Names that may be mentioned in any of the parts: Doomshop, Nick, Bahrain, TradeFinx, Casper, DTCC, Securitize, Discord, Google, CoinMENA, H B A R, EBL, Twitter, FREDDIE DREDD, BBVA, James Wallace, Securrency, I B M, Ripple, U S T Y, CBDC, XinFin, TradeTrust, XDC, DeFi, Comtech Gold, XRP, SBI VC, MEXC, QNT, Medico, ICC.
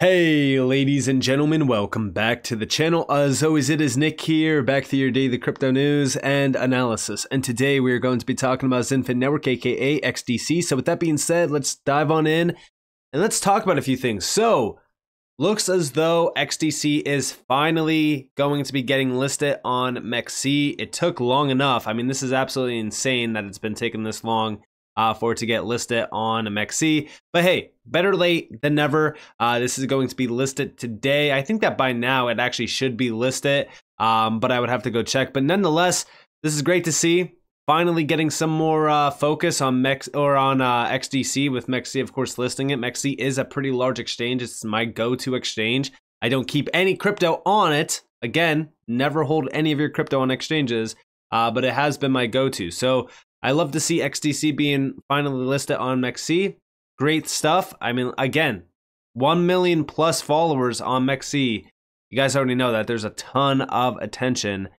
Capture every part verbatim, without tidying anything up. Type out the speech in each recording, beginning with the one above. Hey ladies and gentlemen, welcome back to the channel. As always, it is Nick here, back to your daily crypto news and analysis. And today we are going to be talking about XinFin Network, aka X D C. So with that being said, let's dive on in and let's talk about a few things. So looks as though X D C is finally going to be getting listed on M E X C. It took long enough. I mean, this is absolutely insane that it's been taking this long Uh, for it to get listed on M E X C. But hey, better late than never. Uh, this is going to be listed today. I think that by now it actually should be listed, um, but I would have to go check. But nonetheless, this is great to see. Finally getting some more uh, focus on M E X C or on uh, X D C, with M E X C, of course, listing it. M E X C is a pretty large exchange. It's my go-to exchange. I don't keep any crypto on it. Again, never hold any of your crypto on exchanges, uh, but it has been my go-to. So I love to see X D C being finally listed on M E X C. Great stuff. I mean, again, one million plus followers on M E X C. You guys already know that there's a ton of attention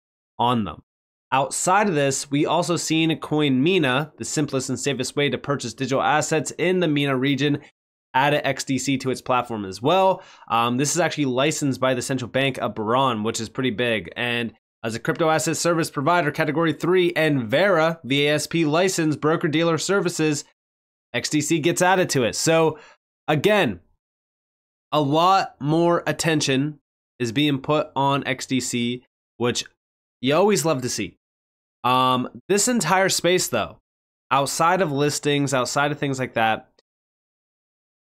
on them. Outside of this, we also seen CoinMENA, the simplest and safest way to purchase digital assets in the MENA region, added X D C to its platform as well. Um, this is actually licensed by the Central Bank of Bahrain, which is pretty big. And as a crypto asset service provider, Category three, and Vera, the A S P licensed broker-dealer services, X D C gets added to it. So, again, a lot more attention is being put on X D C, which you always love to see. Um, this entire space, though, outside of listings, outside of things like that,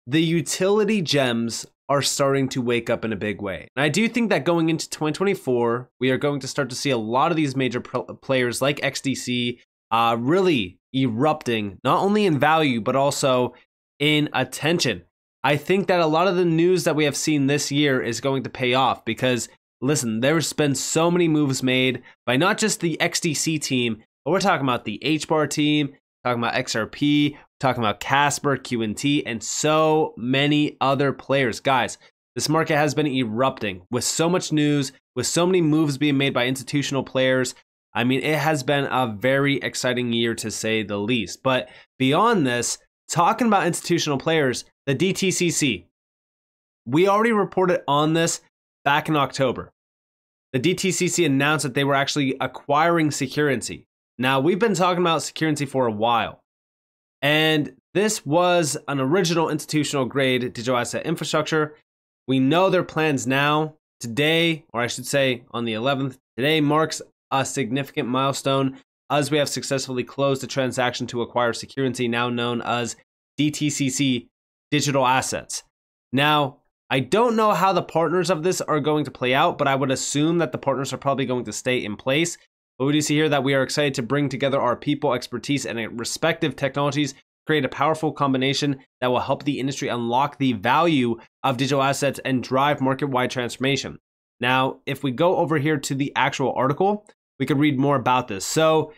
the utility gems are starting to wake up in a big way. And I do think that going into twenty twenty-four, we are going to start to see a lot of these major players like X D C uh, really erupting, not only in value, but also in attention. I think that a lot of the news that we have seen this year is going to pay off because, listen, there's been so many moves made by not just the X D C team, but we're talking about the H B A R team, talking about X R P, talking about Casper, Q N T, and so many other players. Guys, this market has been erupting with so much news, with so many moves being made by institutional players. I mean, it has been a very exciting year to say the least. But beyond this, talking about institutional players, the D T C C. We already reported on this back in October. The D T C C announced that they were actually acquiring Securrency. Now, we've been talking about Securrency for a while. And this was an original institutional grade digital asset infrastructure. We know their plans now. Today, or I should say on the eleventh, today marks a significant milestone as we have successfully closed the transaction to acquire Securrency, now known as D T C C Digital Assets. Now, I don't know how the partners of this are going to play out, but I would assume that the partners are probably going to stay in place. But we do see here that we are excited to bring together our people, expertise, and respective technologies, create a powerful combination that will help the industry unlock the value of digital assets and drive market-wide transformation. Now, if we go over here to the actual article, we could read more about this. So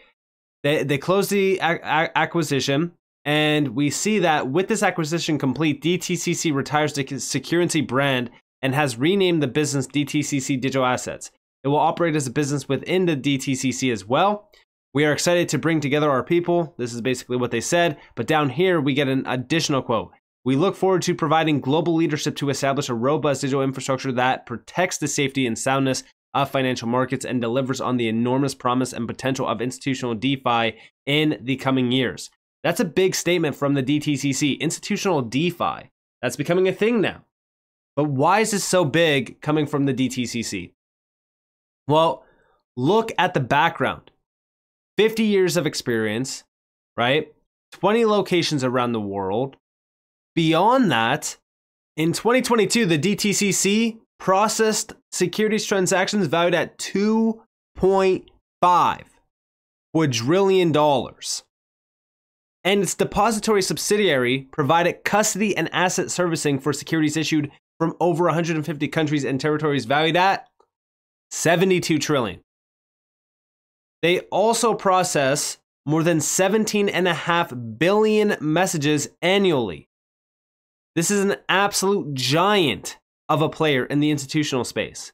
they, they closed the acquisition, and we see that with this acquisition complete, D T C C retires the Securrency brand and has renamed the business D T C C Digital Assets. It will operate as a business within the D T C C as well. We are excited to bring together our people. This is basically what they said. But down here, we get an additional quote. We look forward to providing global leadership to establish a robust digital infrastructure that protects the safety and soundness of financial markets and delivers on the enormous promise and potential of institutional DeFi in the coming years. That's a big statement from the D T C C, institutional DeFi. That's becoming a thing now. But why is this so big coming from the D T C C? Well, look at the background. fifty years of experience, right? twenty locations around the world. Beyond that, in twenty twenty-two, the D T C C processed securities transactions valued at two point five quadrillion dollars. And its depository subsidiary provided custody and asset servicing for securities issued from over one hundred fifty countries and territories valued at seventy-two trillion dollars. They also process more than seventeen and a half billion messages annually. This is an absolute giant of a player in the institutional space.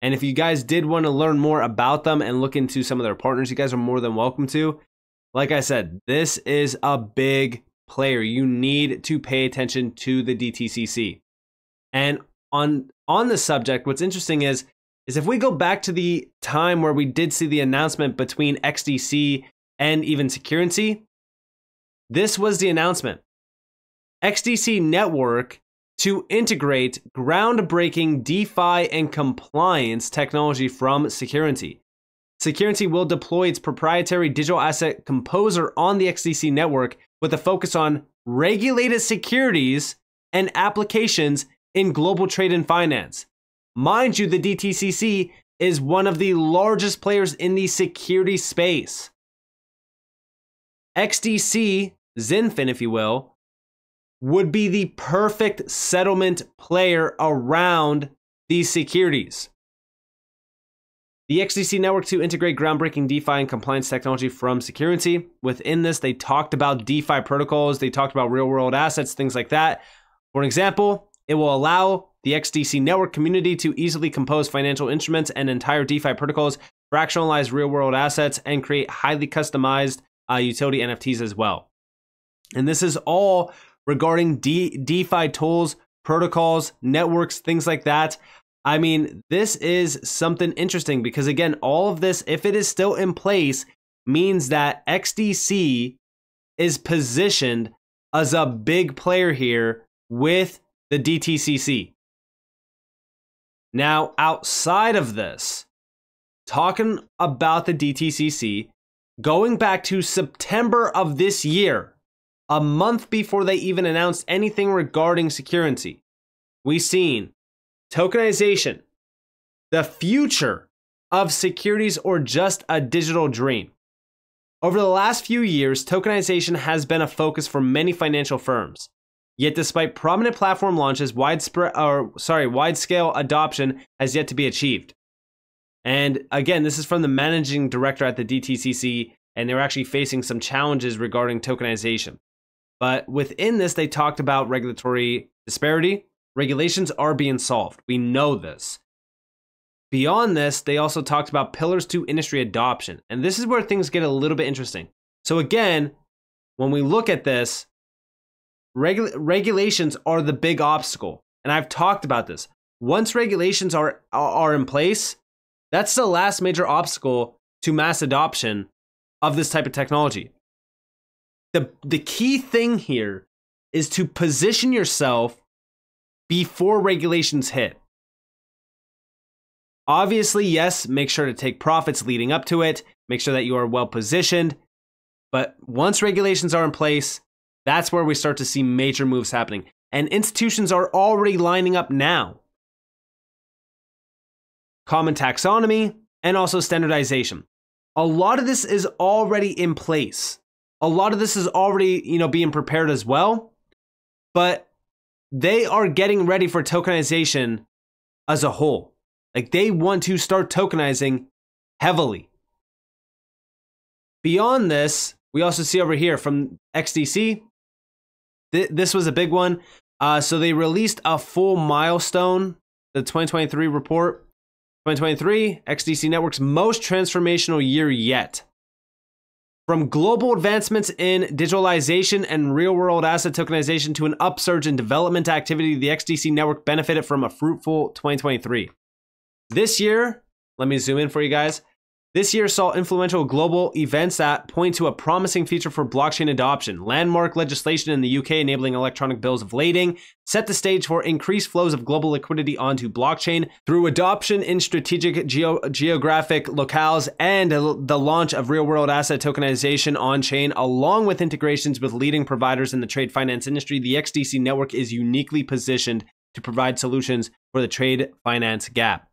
And if you guys did want to learn more about them and look into some of their partners, you guys are more than welcome to. Like I said, this is a big player. You need to pay attention to the D T C C. And on on the subject, what's interesting is is if we go back to the time where we did see the announcement between X D C and even Securrency, this was the announcement. X D C network to integrate groundbreaking DeFi and compliance technology from Securrency. Securrency will deploy its proprietary digital asset composer on the X D C network with a focus on regulated securities and applications in global trade and finance. Mind you, the D T C C is one of the largest players in the security space. X D C, XinFin if you will, would be the perfect settlement player around these securities. The X D C network to integrate groundbreaking DeFi and compliance technology from Securrency. Within this, they talked about DeFi protocols, they talked about real-world assets, things like that. For example, it will allow the X D C network community to easily compose financial instruments and entire DeFi protocols, fractionalize real-world assets, and create highly customized uh, utility N F Ts as well. And this is all regarding De DeFi tools, protocols, networks, things like that. I mean, this is something interesting because, again, all of this, if it is still in place, means that X D C is positioned as a big player here with the D T C C. Now, outside of this, talking about the D T C C, going back to September of this year, a month before they even announced anything regarding Securrency, we've seen tokenization, the future of securities, or just a digital dream. Over the last few years, tokenization has been a focus for many financial firms. Yet despite prominent platform launches, widespread, or sorry, wide-scale adoption has yet to be achieved. And again, this is from the managing director at the D T C C, and they're actually facing some challenges regarding tokenization. But within this, they talked about regulatory disparity. Regulations are being solved. We know this. Beyond this, they also talked about pillars to industry adoption. And this is where things get a little bit interesting. So again, when we look at this, Regu- regulations are the big obstacle, and I've talked about this. Once regulations are are in place, that's the last major obstacle to mass adoption of this type of technology. The the key thing here is to position yourself before regulations hit. Obviously, yes, make sure to take profits leading up to it, make sure that you are well positioned, but once regulations are in place, that's where we start to see major moves happening. And institutions are already lining up now. Common taxonomy and also standardization. A lot of this is already in place. A lot of this is already, you know, being prepared as well. But they are getting ready for tokenization as a whole. Like, they want to start tokenizing heavily. Beyond this, we also see over here from X D C, th this was a big one. Uh, so they released a full milestone, the twenty twenty-three report. twenty twenty-three, X D C Network's most transformational year yet. From global advancements in digitalization and real-world asset tokenization to an upsurge in development activity, the X D C Network benefited from a fruitful twenty twenty-three. This year, let me zoom in for you guys. This year saw influential global events that point to a promising future for blockchain adoption. Landmark legislation in the U K enabling electronic bills of lading set the stage for increased flows of global liquidity onto blockchain through adoption in strategic geo geographic locales and the launch of real-world asset tokenization on-chain, along with integrations with leading providers in the trade finance industry. The X D C network is uniquely positioned to provide solutions for the trade finance gap.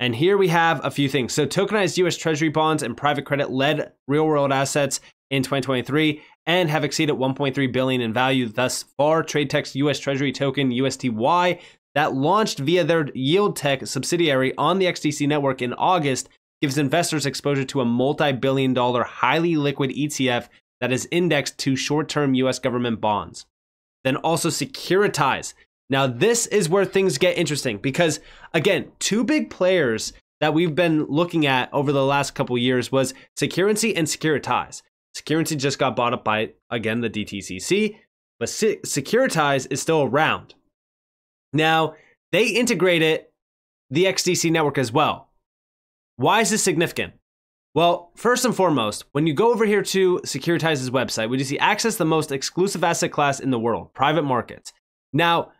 And here we have a few things. So tokenized U S Treasury bonds and private credit led real-world assets in twenty twenty-three and have exceeded one point three billion dollars in value thus far. TradeTech's U S Treasury token, U S T Y, that launched via their YieldTech subsidiary on the X D C network in August, gives investors exposure to a multi-billion dollar highly liquid E T F that is indexed to short-term U S government bonds. Then also Securitize. Now, this is where things get interesting because, again, two big players that we've been looking at over the last couple years was Securrency and Securitize. Securrency just got bought up by, again, the D T C C, but Securitize is still around. Now, they integrated the X D C network as well. Why is this significant? Well, first and foremost, when you go over here to Securitize's website, we just see access the most exclusive asset class in the world, private markets. Now,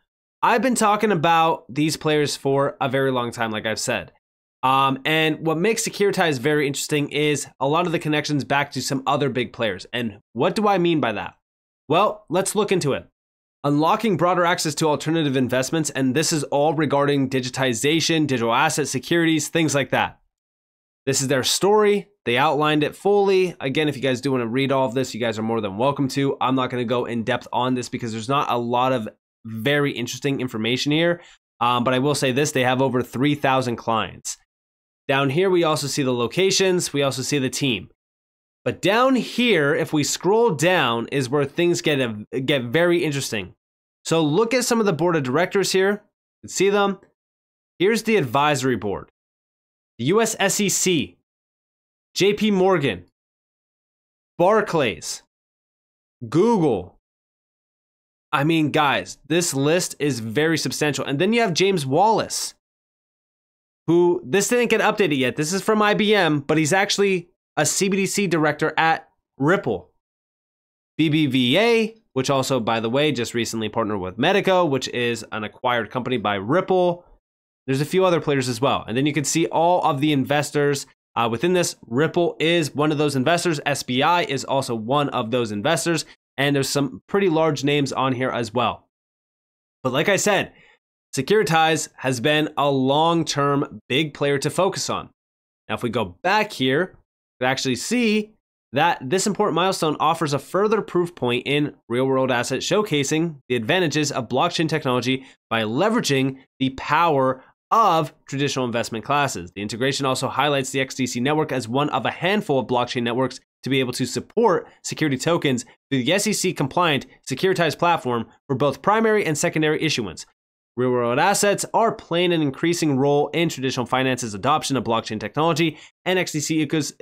I've been talking about these players for a very long time, like I've said. Um, and what makes Securitize very interesting is a lot of the connections back to some other big players. And what do I mean by that? Well, let's look into it. Unlocking broader access to alternative investments, and this is all regarding digitization, digital asset securities, things like that. This is their story. They outlined it fully. Again, if you guys do want to read all of this, you guys are more than welcome to. I'm not going to go in depth on this because there's not a lot of very interesting information here. Um, but I will say this, they have over three thousand clients. Down here, we also see the locations. We also see the team. But down here, if we scroll down, is where things get, a, get very interesting. So look at some of the board of directors here. You can see them. Here's the advisory board. The U S S E C, J P Morgan, Barclays, Google. I mean, guys, this list is very substantial. And then you have James Wallace, who this didn't get updated yet. This is from I B M, but he's actually a C B D C director at Ripple. B B V A, which also, by the way, just recently partnered with Medico, which is an acquired company by Ripple. There's a few other players as well. And then you can see all of the investors uh, within this. Ripple is one of those investors. S B I is also one of those investors. And there's some pretty large names on here as well. But like I said, Securitize has been a long-term big player to focus on. Now, if we go back here, we actually see that this important milestone offers a further proof point in real-world assets, showcasing the advantages of blockchain technology by leveraging the power of traditional investment classes. The integration also highlights the X D C network as one of a handful of blockchain networks to be able to support security tokens through the S E C-compliant Securitize platform for both primary and secondary issuance. Real-world assets are playing an increasing role in traditional finance's adoption of blockchain technology, and X D C ecos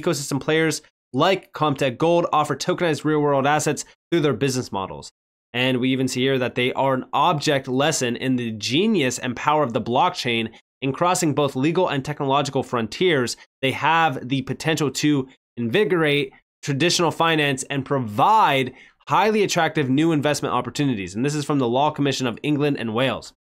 ecosystem players like Comtech Gold offer tokenized real-world assets through their business models. And we even see here that they are an object lesson in the genius and power of the blockchain. In crossing both legal and technological frontiers, they have the potential to invigorate traditional finance and provide highly attractive new investment opportunities. And this is from the Law Commission of England and Wales.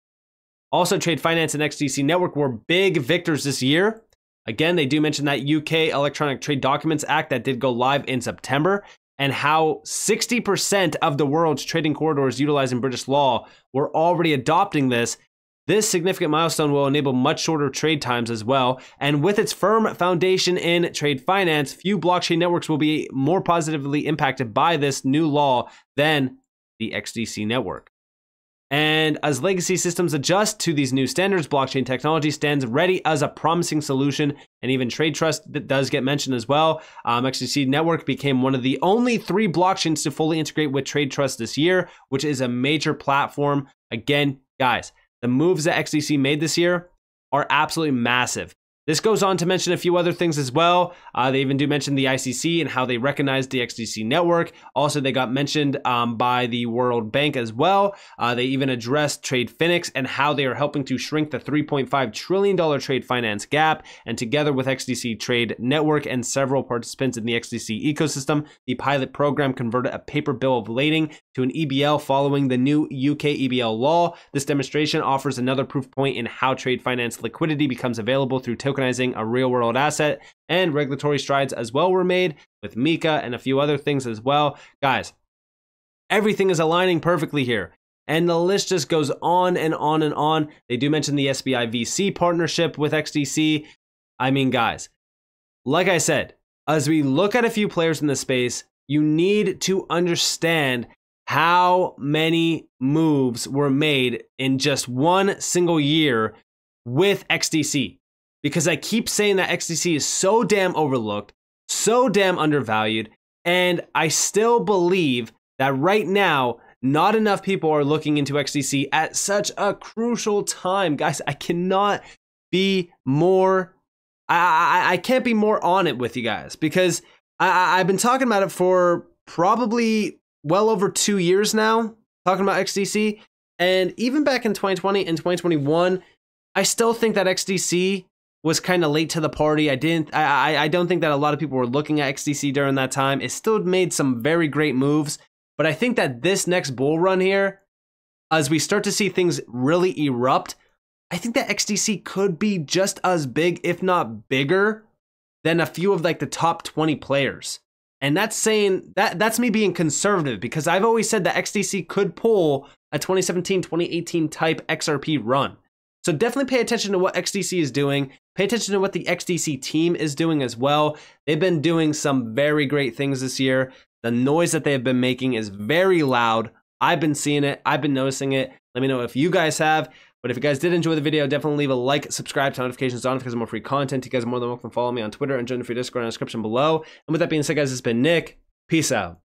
Also, Trade Finance and X D C Network were big victors this year. Again, they do mention that U K Electronic Trade Documents Act that did go live in September, and how sixty percent of the world's trading corridors utilizing British law were already adopting this. This significant milestone will enable much shorter trade times as well. And with its firm foundation in trade finance, few blockchain networks will be more positively impacted by this new law than the X D C network. And as legacy systems adjust to these new standards, blockchain technology stands ready as a promising solution. And even TradeTrust does get mentioned as well. Um, X D C Network became one of the only three blockchains to fully integrate with TradeTrust this year, which is a major platform. Again, guys, the moves that X D C made this year are absolutely massive. This goes on to mention a few other things as well. Uh, they even do mention the I C C and how they recognized the X D C network. Also, they got mentioned um, by the World Bank as well. Uh, they even addressed TradeFinx and how they are helping to shrink the three point five trillion dollar trade finance gap. And together with X D C Trade Network and several participants in the X D C ecosystem, the pilot program converted a paper bill of lading to an E B L following the new U K E B L law. This demonstration offers another proof point in how trade finance liquidity becomes available through token Recognizing a real-world asset, and regulatory strides as well were made with M I C A and a few other things as well. Guys, everything is aligning perfectly here, and the list just goes on and on and on. They do mention the S B I V C partnership with X D C. I mean, guys, like I said, as we look at a few players in this space, you need to understand how many moves were made in just one single year with X D C. Because I keep saying that X D C is so damn overlooked, so damn undervalued, and I still believe that right now, not enough people are looking into X D C at such a crucial time. Guys, I cannot be more, I, I, I can't be more on it with you guys, because I, I've been talking about it for probably well over two years now, talking about X D C, And even back in twenty twenty and twenty twenty-one, I still think that X D C was kind of late to the party. I didn't, I, I, I don't think that a lot of people were looking at X D C during that time. It still made some very great moves, but I think that this next bull run here, as we start to see things really erupt, I think that X D C could be just as big, if not bigger, than a few of like the top twenty players. And that's saying that that's me being conservative, because I've always said that X D C could pull a twenty seventeen, twenty eighteen type X R P run. So definitely pay attention to what X D C is doing. Pay attention to what the X D C team is doing as well. They've been doing some very great things this year. The noise that they've been making is very loud. I've been seeing it. I've been noticing it. Let me know if you guys have. But if you guys did enjoy the video, definitely leave a like, subscribe, turn notifications on if there's more free content. You guys are more than welcome to follow me on Twitter and join the free Discord in the description below. And with that being said, guys, it's been Nick. Peace out.